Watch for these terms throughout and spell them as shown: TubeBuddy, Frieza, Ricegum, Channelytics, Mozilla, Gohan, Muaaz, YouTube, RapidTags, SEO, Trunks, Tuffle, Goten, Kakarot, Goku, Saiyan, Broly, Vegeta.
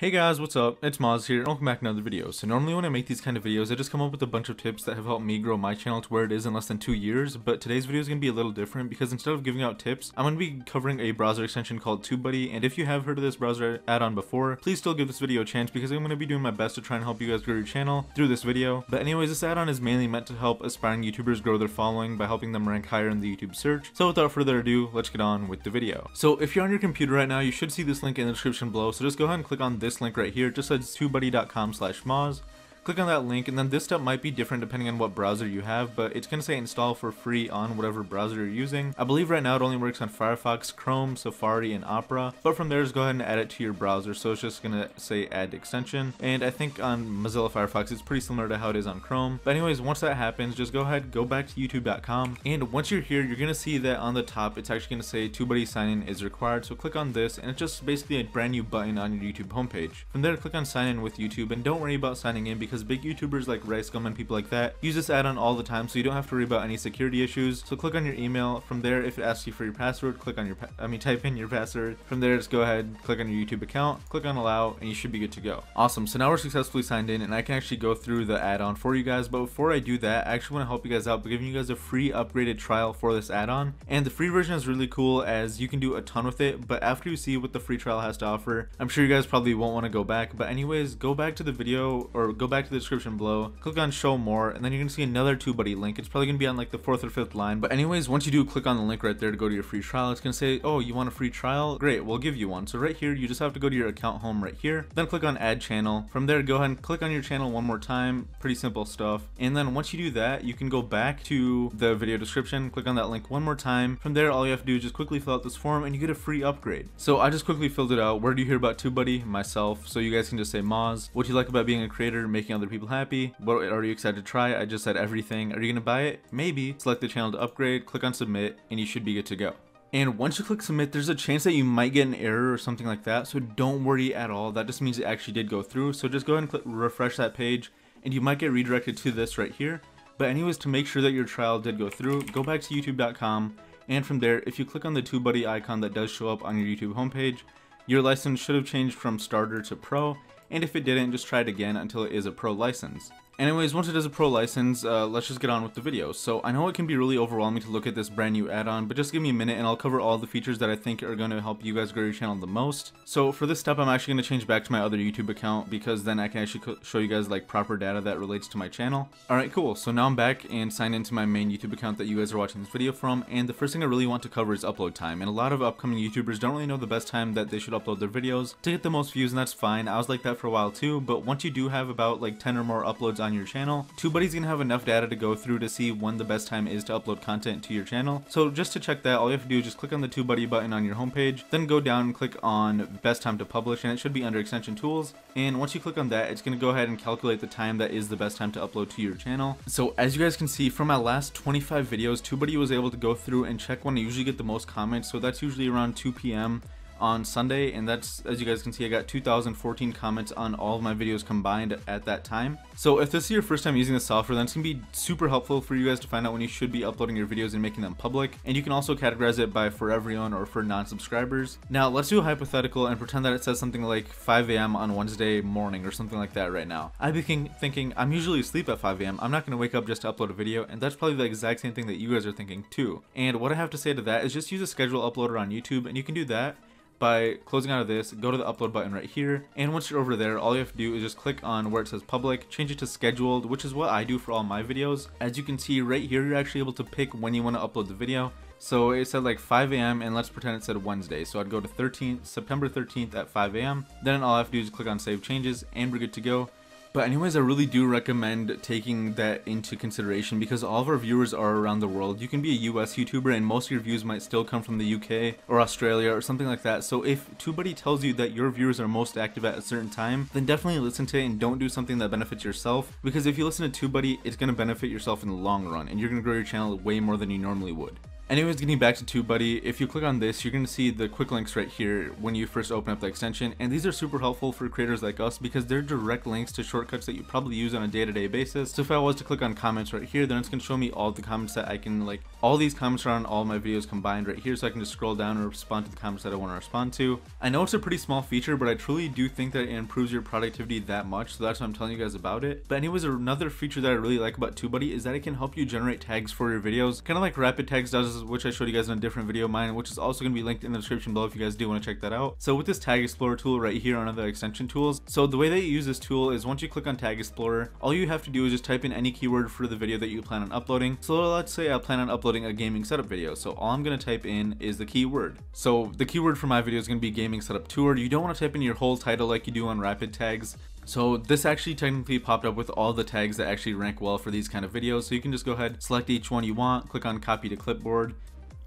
Hey guys, what's up? It's Muaaz here, and welcome back to another video. So normally when I make these kind of videos, I just come up with a bunch of tips that have helped me grow my channel to where it is in less than 2 years, but today's video is going to be a little different because instead of giving out tips, I'm going to be covering a browser extension called TubeBuddy, and if you have heard of this browser add-on before, please still give this video a chance because I'm going to be doing my best to try and help you guys grow your channel through this video. But anyways, this add-on is mainly meant to help aspiring YouTubers grow their following by helping them rank higher in the YouTube search. So without further ado, let's get on with the video. So if you're on your computer right now, you should see this link in the description below, so just go ahead and click on this link right here. It just says TubeBuddy.com/Muaaz. Click on that link, and then this step might be different depending on what browser you have, but it's going to say install for free on whatever browser you're using. I believe right now it only works on Firefox, Chrome, Safari, and Opera, but from there just go ahead and add it to your browser. So it's just going to say add extension, and I think on Mozilla Firefox it's pretty similar to how it is on Chrome. But anyways, once that happens, just go ahead, go back to youtube.com, and once you're here, you're going to see that on the top it's actually going to say TubeBuddy sign in is required. So click on this, and it's just basically a brand new button on your YouTube homepage. From there, click on sign in with YouTube, and don't worry about signing in because big YouTubers like Ricegum and people like that use this add-on all the time, so you don't have to worry about any security issues. So click on your email. From there, if it asks you for your password, click on your type in your password. From there, just go ahead, click on your YouTube account, click on allow, and you should be good to go. Awesome, so now we're successfully signed in, and I can actually go through the add-on for you guys. But before I do that, I actually want to help you guys out by giving you guys a free upgraded trial for this add-on. And the free version is really cool as you can do a ton with it, but after you see what the free trial has to offer, I'm sure you guys probably won't want to go back. But anyways, go back to the video, or go back to the description below, click on show more, and then you're gonna see another TubeBuddy link. It's probably gonna be on like the 4th or 5th line, but anyways, once you do click on the link right there to go to your free trial, it's gonna say, oh, you want a free trial? Great, we'll give you one. So right here, you just have to go to your account home right here, then click on add channel. From there, go ahead and click on your channel one more time. Pretty simple stuff. And then once you do that, you can go back to the video description, click on that link one more time. From there, all you have to do is just quickly fill out this form and you get a free upgrade. So I just quickly filled it out. Where do you hear about TubeBuddy? Myself. So you guys can just say, Muaaz, what do you like about being a creator? Making other people happy. What are you excited to try? I just said everything. Are you gonna buy it? Maybe. Select the channel to upgrade, click on submit, and you should be good to go. And once you click submit, there's a chance that you might get an error or something like that, so don't worry at all. That just means it actually did go through. So just go ahead and click refresh that page, and you might get redirected to this right here. But anyways, to make sure that your trial did go through, go back to youtube.com, and from there, if you click on the TubeBuddy icon that does show up on your YouTube homepage, your license should have changed from starter to pro. And if it didn't, just try it again until it is a pro license. Anyways, once it is a pro license, let's just get on with the video. So I know it can be really overwhelming to look at this brand new add-on, but just give me a minute and I'll cover all the features that I think are going to help you guys grow your channel the most. So for this step, I'm actually going to change back to my other YouTube account because then I can actually show you guys like proper data that relates to my channel. Alright, cool. So now I'm back and signed into my main YouTube account that you guys are watching this video from, and the first thing I really want to cover is upload time. And a lot of upcoming YouTubers don't really know the best time that they should upload their videos to get the most views, and that's fine. I was like that for a while too, but once you do have about like 10 or more uploads on your channel, TubeBuddy's gonna have enough data to go through to see when the best time is to upload content to your channel. So just to check that, all you have to do is just click on the TubeBuddy button on your homepage, then go down and click on best time to publish, and it should be under extension tools. And once you click on that, it's gonna go ahead and calculate the time that is the best time to upload to your channel. So as you guys can see, from my last 25 videos, TubeBuddy was able to go through and check when I usually get the most comments. So that's usually around 2 p.m. on Sunday, and that's, as you guys can see, I got 2014 comments on all of my videos combined at that time. So if this is your first time using the software, then it's gonna be super helpful for you guys to find out when you should be uploading your videos and making them public. And you can also categorize it by for everyone or for non-subscribers. Now let's do a hypothetical and pretend that it says something like 5 a.m. on Wednesday morning or something like that. Right now I'd be thinking I'm usually asleep at 5 a.m. I'm not gonna wake up just to upload a video, and that's probably the exact same thing that you guys are thinking too. And what I have to say to that is just use a schedule uploader on YouTube, and you can do that by closing out of this, go to the upload button right here, and once you're over there, all you have to do is just click on where it says public, change it to scheduled, which is what I do for all my videos. As you can see right here, you're actually able to pick when you want to upload the video. So it said like 5 a.m. and let's pretend it said Wednesday. So I'd go to September 13th at 5 a.m. Then all I have to do is click on save changes, and we're good to go. But anyways, I really do recommend taking that into consideration because all of our viewers are around the world. You can be a US YouTuber and most of your views might still come from the UK or Australia or something like that. So if TubeBuddy tells you that your viewers are most active at a certain time, then definitely listen to it and don't do something that benefits yourself, because if you listen to TubeBuddy, it's going to benefit yourself in the long run and you're going to grow your channel way more than you normally would. Anyways, getting back to TubeBuddy, if you click on this, you're going to see the quick links right here when you first open up the extension, and these are super helpful for creators like us because they're direct links to shortcuts that you probably use on a day-to-day basis. So if I was to click on comments right here, then it's going to show me all the comments that I can, like, all these comments are on all my videos combined right here, so I can just scroll down and respond to the comments that I want to respond to. I know it's a pretty small feature, but I truly do think that it improves your productivity that much, so that's what I'm telling you guys about it. But anyways, another feature that I really like about TubeBuddy is that it can help you generate tags for your videos, kind of like RapidTags does, which I showed you guys in a different video of mine, which is also going to be linked in the description below if you guys do want to check that out. So with this Tag Explorer tool right here, under the extension tools, so the way that you use this tool is once you click on Tag Explorer, all you have to do is just type in any keyword for the video that you plan on uploading. So let's say I plan on uploading a gaming setup video, so all I'm going to type in is the keyword. So the keyword for my video is going to be gaming setup tour. You don't want to type in your whole title like you do on RapidTags. So this actually technically popped up with all the tags that actually rank well for these kind of videos. So you can just go ahead, select each one you want, click on copy to clipboard.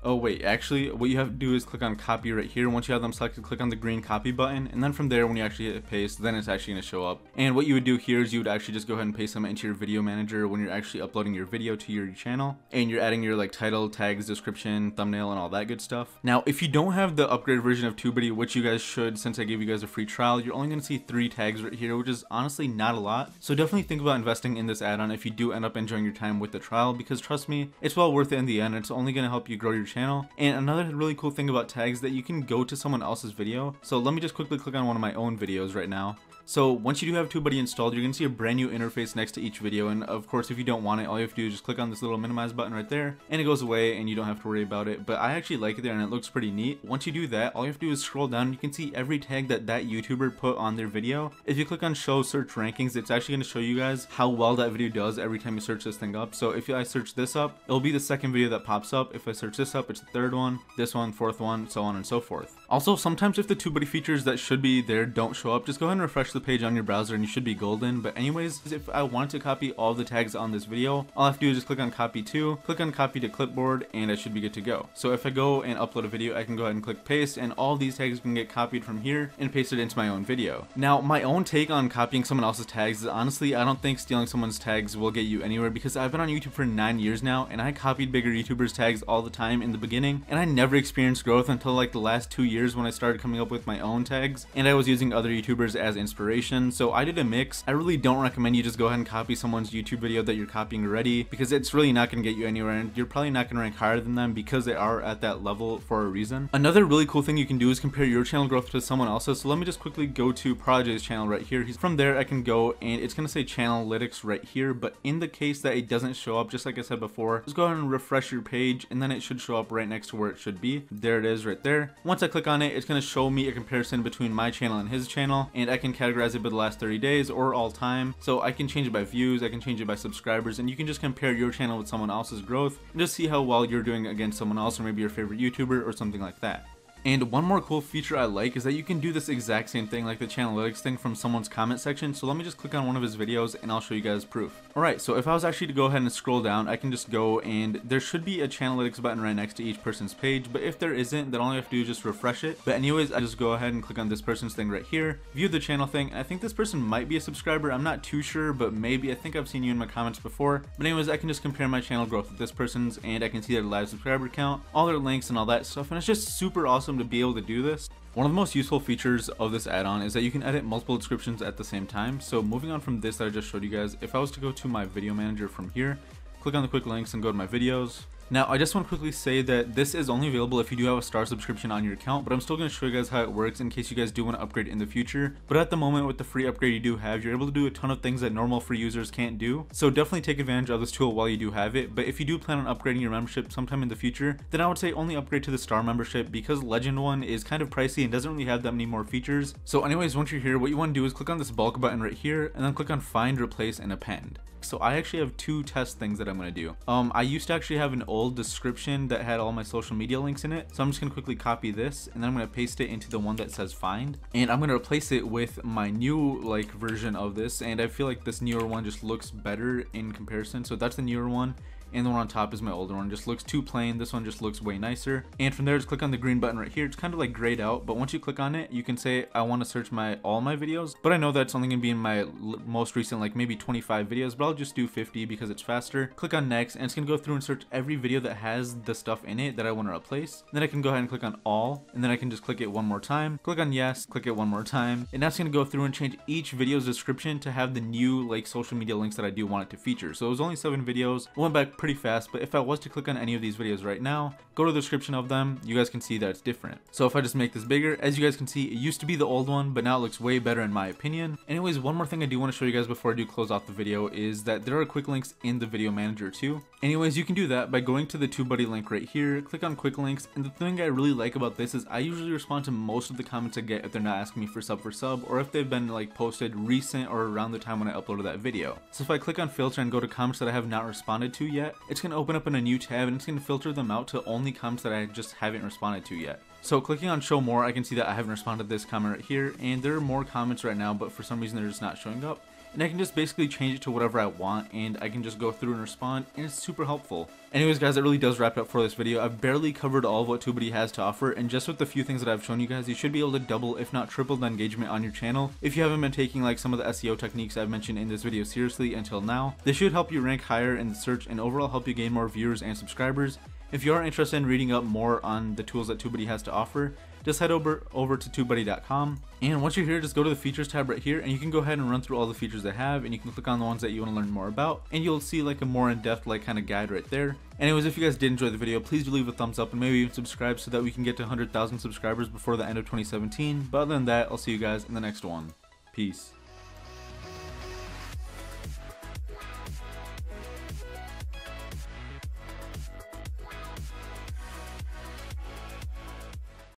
Oh wait, actually what you have to do is click on copy right here. Once you have them selected, click on the green copy button, and then from there when you actually hit paste, then it's actually going to show up. And what you would do here is you would actually just go ahead and paste them into your video manager when you're actually uploading your video to your channel, and you're adding your like title, tags, description, thumbnail, and all that good stuff. Now if you don't have the upgraded version of TubeBuddy, which you guys should since I gave you guys a free trial, you're only going to see 3 tags right here, which is honestly not a lot. So definitely think about investing in this add-on if you do end up enjoying your time with the trial, because trust me, it's well worth it in the end. It's only going to help you grow your channel. And another really cool thing about tags is that you can go to someone else's video. So let me just quickly click on one of my own videos right now. So once you do have TubeBuddy installed, you're going to see a brand new interface next to each video, and of course if you don't want it, all you have to do is just click on this little minimize button right there, and it goes away and you don't have to worry about it. But I actually like it there and it looks pretty neat. Once you do that, all you have to do is scroll down and you can see every tag that YouTuber put on their video. If you click on show search rankings, it's actually going to show you guys how well that video does every time you search this thing up. So if I search this up, it'll be the second video that pops up. If I search this up, it's the third one, this one, fourth one, so on and so forth. Also, sometimes if the TubeBuddy features that should be there don't show up, just go ahead and refresh the page on your browser and you should be golden. But anyways, if I wanted to copy all the tags on this video, all I have to do is just click on copy to, click on copy to clipboard, and I should be good to go. So if I go and upload a video, I can go ahead and click paste, and all these tags can get copied from here and pasted into my own video. Now my own take on copying someone else's tags is honestly, I don't think stealing someone's tags will get you anywhere, because I've been on YouTube for 9 years now, and I copied bigger YouTubers' tags all the time in the beginning, and I never experienced growth until like the last 2 years when I started coming up with my own tags and I was using other YouTubers as inspiration. So I did a mix. I really don't recommend you just go ahead and copy someone's YouTube video that you're copying already, because it's really not going to get you anywhere, and you're probably not going to rank higher than them because they are at that level for a reason. Another really cool thing you can do is compare your channel growth to someone else's. So let me just quickly go to Projay's channel right here. From there I can go and it's going to say Channelytics right here, but in the case that it doesn't show up, just like I said before, just go ahead and refresh your page and then it should show up right next to where it should be. There it is right there. Once I click on it, it's going to show me a comparison between my channel and his channel, and I can categorize it by the last 30 days or all time. So I can change it by views, I can change it by subscribers, and you can just compare your channel with someone else's growth and just see how well you're doing against someone else, or maybe your favorite YouTuber or something like that. And one more cool feature I like is that you can do this exact same thing like the Channelytics thing from someone's comment section. So let me just click on one of his videos and I'll show you guys proof. Alright, so if I was actually to go ahead and scroll down, I can just go and there should be a Channelytics button right next to each person's page, but if there isn't, then all you have to do is just refresh it. But anyways, I just go ahead and click on this person's thing right here, view the channel thing, and I think this person might be a subscriber, I'm not too sure, but maybe, I think I've seen you in my comments before. But anyways, I can just compare my channel growth with this person's, and I can see their live subscriber count, all their links and all that stuff, and it's just super awesome to be able to do this. One of the most useful features of this add-on is that you can edit multiple descriptions at the same time. So moving on from this that I just showed you guys, if I was to go to my video manager from here, click on the quick links and go to my videos. Now I just want to quickly say that this is only available if you do have a star subscription on your account, but I'm still going to show you guys how it works in case you guys do want to upgrade in the future. But at the moment with the free upgrade you do have, you're able to do a ton of things that normal free users can't do. So definitely take advantage of this tool while you do have it. But if you do plan on upgrading your membership sometime in the future, then I would say only upgrade to the star membership, because Legend one is kind of pricey and doesn't really have that many more features. So anyways, once you're here, what you want to do is click on this bulk button right here and then click on find, replace, and append. So I actually have 2 test things that I'm going to do. I used to actually have an old description that had all my social media links in it, so I'm just gonna quickly copy this and then I'm gonna paste it into the one that says find, and I'm gonna replace it with my new like version of this. And I feel like this newer one just looks better in comparison, so that's the newer one. and the one on top is my older one. It just looks too plain. This one just looks way nicer. And from there, just click on the green button right here. It's kind of like grayed out, but once you click on it, you can say I want to search all my videos, but I know that's only gonna be in my most recent, like maybe 25 videos, but I'll just do 50 because it's faster. Click on next, and it's gonna go through and search every video that has the stuff in it that I want to replace. Then I can go ahead and click on all, and then I can just click it one more time. Click on yes, click it one more time, and that's gonna go through and change each video's description to have the new like social media links that I do want it to feature. So it was only 7 videos. It went back pretty fast, but if I was to click on any of these videos right now, go to the description of them, you guys can see that it's different. So if I just make this bigger, as you guys can see, it used to be the old one, but now it looks way better in my opinion. Anyways, one more thing I do want to show you guys before I do close off the video is that there are quick links in the video manager too. Anyways, you can do that by going to the TubeBuddy link right here, click on quick links, and the thing I really like about this is I usually respond to most of the comments I get if they're not asking me for sub, or if they've been like posted recent or around the time when I uploaded that video. So if I click on filter and go to comments that I have not responded to yet, it's going to open up in a new tab and it's going to filter them out to only comments that I just haven't responded to yet. So clicking on show more, I can see that I haven't responded to this comment right here, and there are more comments right now, but for some reason they're just not showing up. And I can just basically change it to whatever I want, and I can just go through and respond, and it's super helpful. Anyways guys, that really does wrap it up for this video. I've barely covered all of what TubeBuddy has to offer, and just with the few things that I've shown you guys, you should be able to double if not triple the engagement on your channel if you haven't been taking like some of the SEO techniques I've mentioned in this video seriously until now. This should help you rank higher in the search and overall help you gain more viewers and subscribers. If you are interested in reading up more on the tools that TubeBuddy has to offer, just head over to TubeBuddy.com, and once you're here, just go to the features tab right here, and you can go ahead and run through all the features they have, and you can click on the ones that you want to learn more about, and you'll see like a more in-depth like kind of guide right there. Anyways, if you guys did enjoy the video, please do leave a thumbs up and maybe even subscribe so that we can get to 100,000 subscribers before the end of 2017. But other than that, I'll see you guys in the next one. Peace.